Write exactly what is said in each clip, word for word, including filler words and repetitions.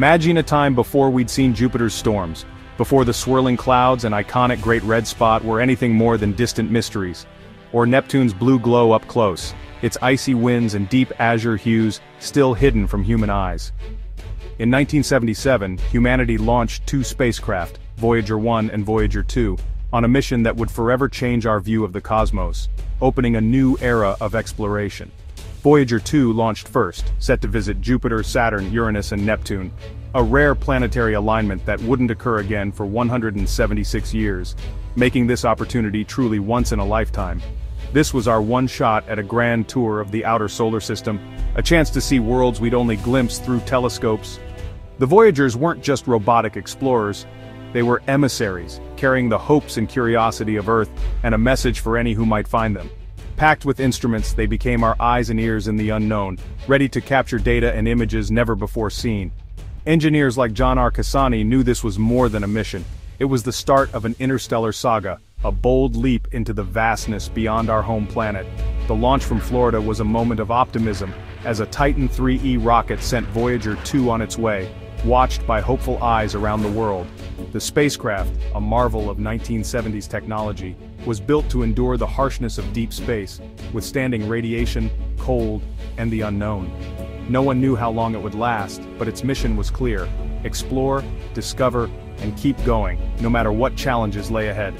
Imagine a time before we'd seen Jupiter's storms, before the swirling clouds and iconic Great Red Spot were anything more than distant mysteries, or Neptune's blue glow up close, its icy winds and deep azure hues still hidden from human eyes. In nineteen seventy-seven, humanity launched two spacecraft, Voyager one and Voyager two, on a mission that would forever change our view of the cosmos, opening a new era of exploration. Voyager two launched first, set to visit Jupiter, Saturn, Uranus, and Neptune, a rare planetary alignment that wouldn't occur again for one hundred seventy-six years, making this opportunity truly once in a lifetime. This was our one shot at a grand tour of the outer solar system, a chance to see worlds we'd only glimpsed through telescopes. The Voyagers weren't just robotic explorers, they were emissaries, carrying the hopes and curiosity of Earth and a message for any who might find them. Packed with instruments, they became our eyes and ears in the unknown, ready to capture data and images never before seen. Engineers like John R. Cassani knew this was more than a mission. It was the start of an interstellar saga, a bold leap into the vastness beyond our home planet. The launch from Florida was a moment of optimism, as a Titan three E rocket sent Voyager two on its way, watched by hopeful eyes around the world. The spacecraft, a marvel of nineteen seventies technology, was built to endure the harshness of deep space, withstanding radiation, cold, and the unknown. No one knew how long it would last, but its mission was clear: explore, discover, and keep going, no matter what challenges lay ahead.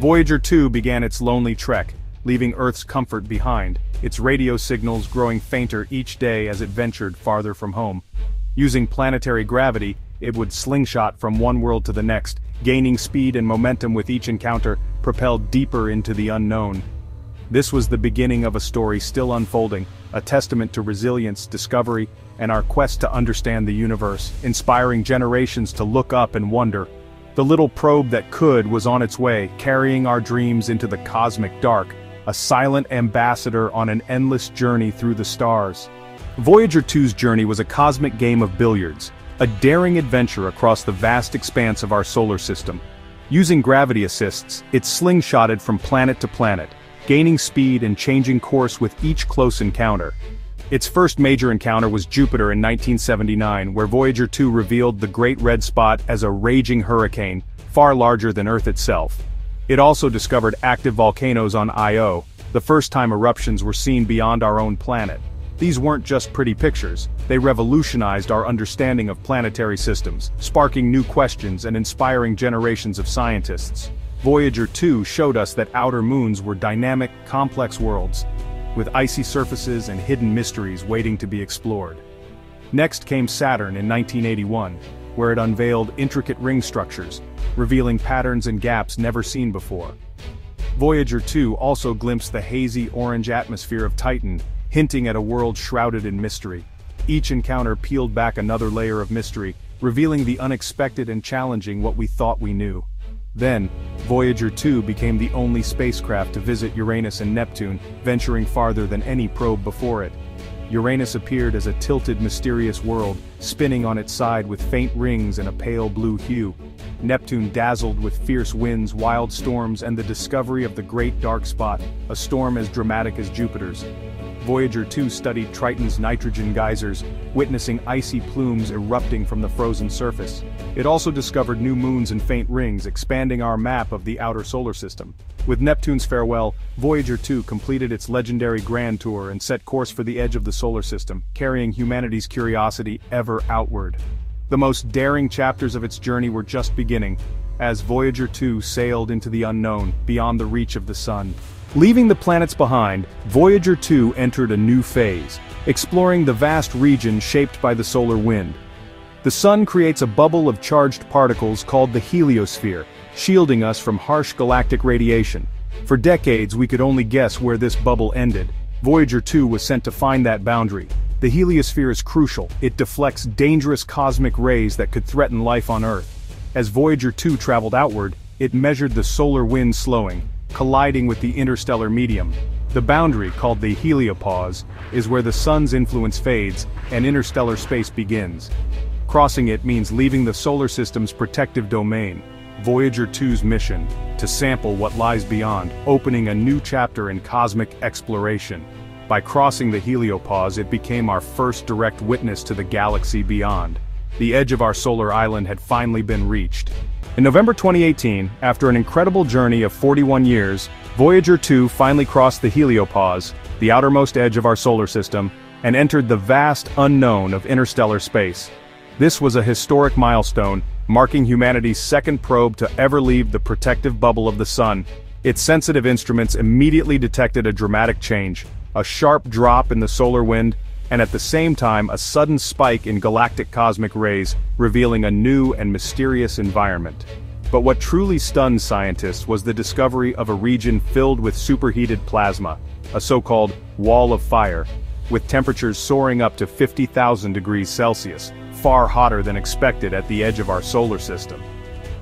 Voyager two began its lonely trek, leaving Earth's comfort behind, its radio signals growing fainter each day as it ventured farther from home. Using planetary gravity, it would slingshot from one world to the next, gaining speed and momentum with each encounter, propelled deeper into the unknown. This was the beginning of a story still unfolding, a testament to resilience, discovery, and our quest to understand the universe, inspiring generations to look up and wonder. The little probe that could was on its way, carrying our dreams into the cosmic dark, a silent ambassador on an endless journey through the stars. Voyager two's journey was a cosmic game of billiards, a daring adventure across the vast expanse of our solar system. Using gravity assists, it slingshotted from planet to planet, gaining speed and changing course with each close encounter. Its first major encounter was Jupiter in nineteen seventy-nine, where Voyager two revealed the Great Red Spot as a raging hurricane, far larger than Earth itself. It also discovered active volcanoes on Io, the first time eruptions were seen beyond our own planet. These weren't just pretty pictures, they revolutionized our understanding of planetary systems, sparking new questions and inspiring generations of scientists. Voyager two showed us that outer moons were dynamic, complex worlds, with icy surfaces and hidden mysteries waiting to be explored. Next came Saturn in nineteen eighty-one, where it unveiled intricate ring structures, revealing patterns and gaps never seen before. Voyager two also glimpsed the hazy orange atmosphere of Titan, hinting at a world shrouded in mystery. Each encounter peeled back another layer of mystery, revealing the unexpected and challenging what we thought we knew. Then, Voyager two became the only spacecraft to visit Uranus and Neptune, venturing farther than any probe before it. Uranus appeared as a tilted, mysterious world, spinning on its side with faint rings and a pale blue hue. Neptune dazzled with fierce winds, wild storms, and the discovery of the Great Dark Spot, a storm as dramatic as Jupiter's. Voyager two studied Triton's nitrogen geysers, witnessing icy plumes erupting from the frozen surface. It also discovered new moons and faint rings, expanding our map of the outer solar system. With Neptune's farewell, Voyager two completed its legendary grand tour and set course for the edge of the solar system, carrying humanity's curiosity ever outward. The most daring chapters of its journey were just beginning, as Voyager two sailed into the unknown, beyond the reach of the sun. Leaving the planets behind, Voyager two entered a new phase, exploring the vast region shaped by the solar wind. The sun creates a bubble of charged particles called the heliosphere, shielding us from harsh galactic radiation. For decades we could only guess where this bubble ended. Voyager two was sent to find that boundary. The heliosphere is crucial, it deflects dangerous cosmic rays that could threaten life on Earth. As Voyager two traveled outward, it measured the solar wind slowing, colliding with the interstellar medium. The boundary, called the heliopause, is where the sun's influence fades and interstellar space begins. Crossing it means leaving the solar system's protective domain. Voyager two's mission, to sample what lies beyond, opening a new chapter in cosmic exploration. By crossing the heliopause, it became our first direct witness to the galaxy beyond. the edge of our solar island had finally been reached. In November twenty eighteen, after an incredible journey of forty-one years, Voyager two finally crossed the heliopause, the outermost edge of our solar system, and entered the vast unknown of interstellar space. This was a historic milestone, marking humanity's second probe to ever leave the protective bubble of the sun. Its sensitive instruments immediately detected a dramatic change, a sharp drop in the solar wind, and at the same time a sudden spike in galactic cosmic rays, revealing a new and mysterious environment. But what truly stunned scientists was the discovery of a region filled with superheated plasma, a so-called wall of fire, with temperatures soaring up to fifty thousand degrees Celsius, far hotter than expected at the edge of our solar system.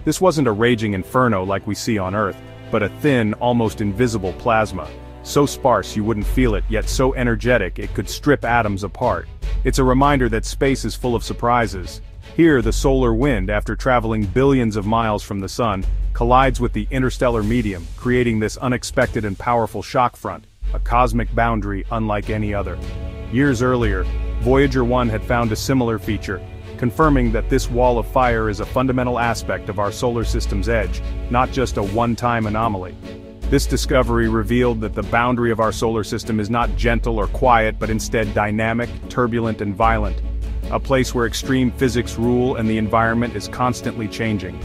This wasn't a raging inferno like we see on Earth, but a thin, almost invisible plasma, so sparse you wouldn't feel it, yet so energetic it could strip atoms apart. It's a reminder that space is full of surprises. Here, the solar wind, after traveling billions of miles from the sun, collides with the interstellar medium, creating this unexpected and powerful shock front, a cosmic boundary unlike any other. Years earlier, Voyager one had found a similar feature, confirming that this wall of fire is a fundamental aspect of our solar system's edge, not just a one-time anomaly. This discovery revealed that the boundary of our solar system is not gentle or quiet, but instead dynamic, turbulent, and violent, a place where extreme physics rule and the environment is constantly changing.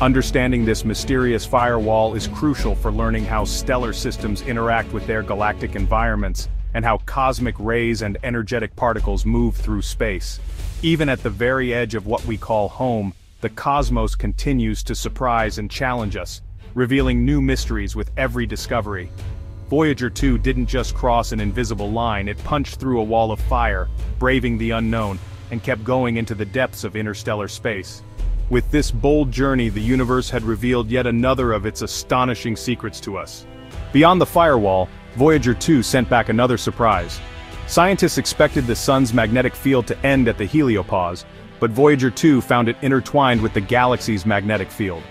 Understanding this mysterious firewall is crucial for learning how stellar systems interact with their galactic environments, and how cosmic rays and energetic particles move through space. Even at the very edge of what we call home, the cosmos continues to surprise and challenge us, revealing new mysteries with every discovery. Voyager two didn't just cross an invisible line, it punched through a wall of fire, braving the unknown, and kept going into the depths of interstellar space. With this bold journey, the universe had revealed yet another of its astonishing secrets to us. Beyond the firewall, Voyager two sent back another surprise. Scientists expected the sun's magnetic field to end at the heliopause, but Voyager two found it intertwined with the galaxy's magnetic field.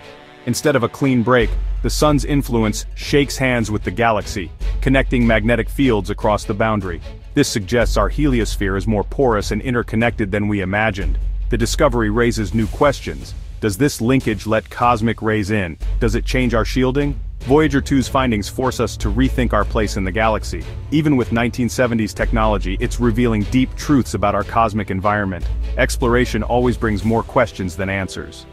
Instead of a clean break, the sun's influence shakes hands with the galaxy, connecting magnetic fields across the boundary. This suggests our heliosphere is more porous and interconnected than we imagined. The discovery raises new questions. Does this linkage let cosmic rays in? Does it change our shielding? Voyager two's findings force us to rethink our place in the galaxy. Even with nineteen seventies technology, it's revealing deep truths about our cosmic environment. Exploration always brings more questions than answers.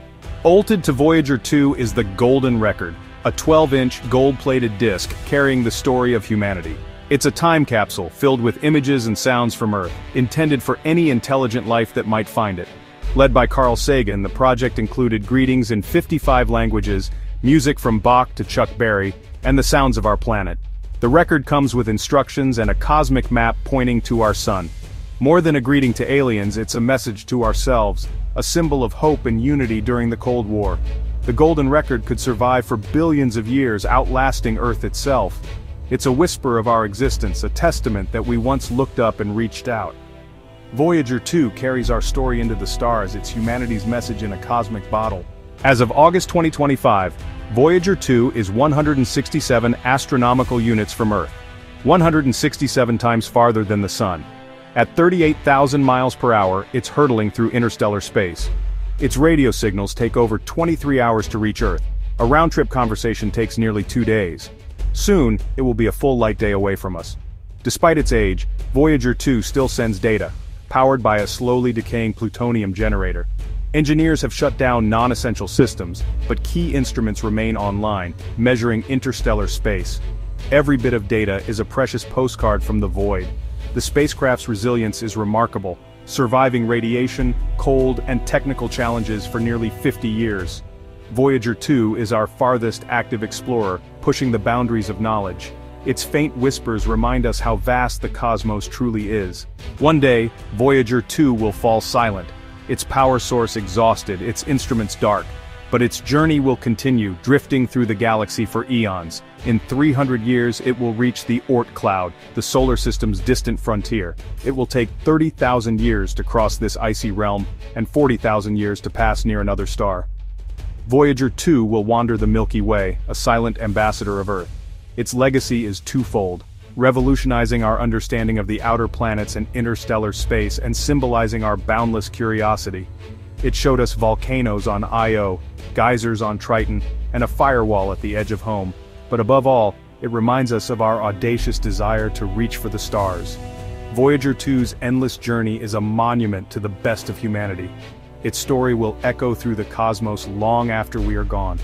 Bolted to Voyager two is the Golden Record, a twelve-inch gold-plated disc carrying the story of humanity. It's a time capsule filled with images and sounds from Earth, intended for any intelligent life that might find it. Led by Carl Sagan, the project included greetings in fifty-five languages, music from Bach to Chuck Berry, and the sounds of our planet. The record comes with instructions and a cosmic map pointing to our sun. More than a greeting to aliens, it's a message to ourselves, a symbol of hope and unity during the Cold War. The Golden Record could survive for billions of years, outlasting Earth itself. It's a whisper of our existence, a testament that we once looked up and reached out. Voyager two carries our story into the stars, it's humanity's message in a cosmic bottle. As of August twenty twenty-five, Voyager two is one hundred sixty-seven astronomical units from Earth, one hundred sixty-seven times farther than the sun. At thirty-eight thousand miles per hour, it's hurtling through interstellar space. Its radio signals take over twenty-three hours to reach Earth. A round-trip conversation takes nearly two days. Soon, it will be a full light day away from us. Despite its age, Voyager two still sends data, powered by a slowly decaying plutonium generator. Engineers have shut down non-essential systems, but key instruments remain online, measuring interstellar space. Every bit of data is a precious postcard from the void. The spacecraft's resilience is remarkable, surviving radiation, cold, and technical challenges for nearly fifty years. Voyager two is our farthest active explorer, pushing the boundaries of knowledge. Its faint whispers remind us how vast the cosmos truly is. One day, Voyager two will fall silent, its power source exhausted, its instruments dark. But its journey will continue, drifting through the galaxy for eons. In three hundred years, it will reach the Oort Cloud, the solar system's distant frontier. It will take thirty thousand years to cross this icy realm, and forty thousand years to pass near another star. Voyager two will wander the Milky Way, a silent ambassador of Earth. Its legacy is twofold, revolutionizing our understanding of the outer planets and interstellar space and symbolizing our boundless curiosity. It showed us volcanoes on Io, geysers on Triton, and a firewall at the edge of home. But above all, it reminds us of our audacious desire to reach for the stars. Voyager two's endless journey is a monument to the best of humanity. Its story will echo through the cosmos long after we are gone.